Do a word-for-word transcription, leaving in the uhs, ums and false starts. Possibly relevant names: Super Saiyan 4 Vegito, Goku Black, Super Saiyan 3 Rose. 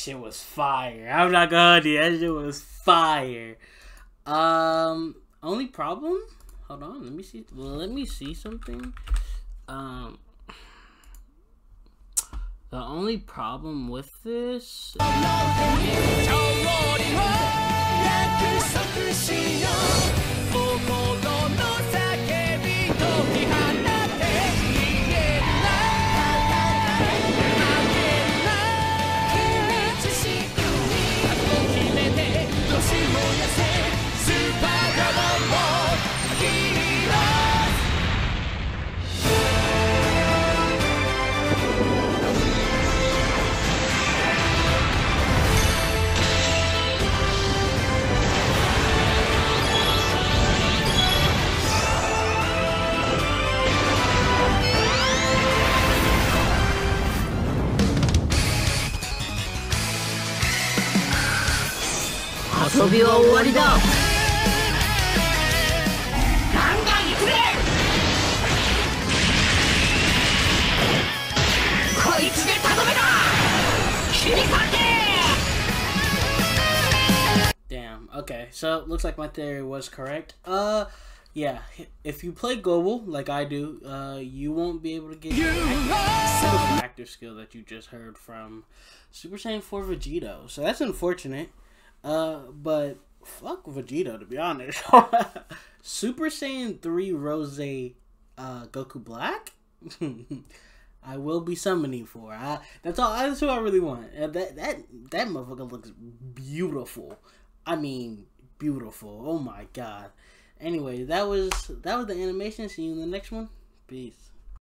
shit was fire. I'm not gonna do that. Shit was fire. Um, only problem? Hold on, let me see. Let me see something. Um, the only problem with this.遊びは終わりだ。ガンガン振れ。こいつでとどめだ。切りかけ。Damn. Okay. So looks like my theory was correct. Uh, yeah. If you play global like I do, uh, you won't be able to get your active, active skill that you just heard from Super Saiyan four Vegito. So that's unfortunate. Uh, but fuck Vegito, to be honest. Super Saiyan three Rose, uh, Goku Black. I will be summoning for. I, that's all. That's who I really want. Uh, that that that motherfucker looks beautiful. I mean, beautiful. Oh my god. Anyway, that was that was the animation. See you in the next one. Peace.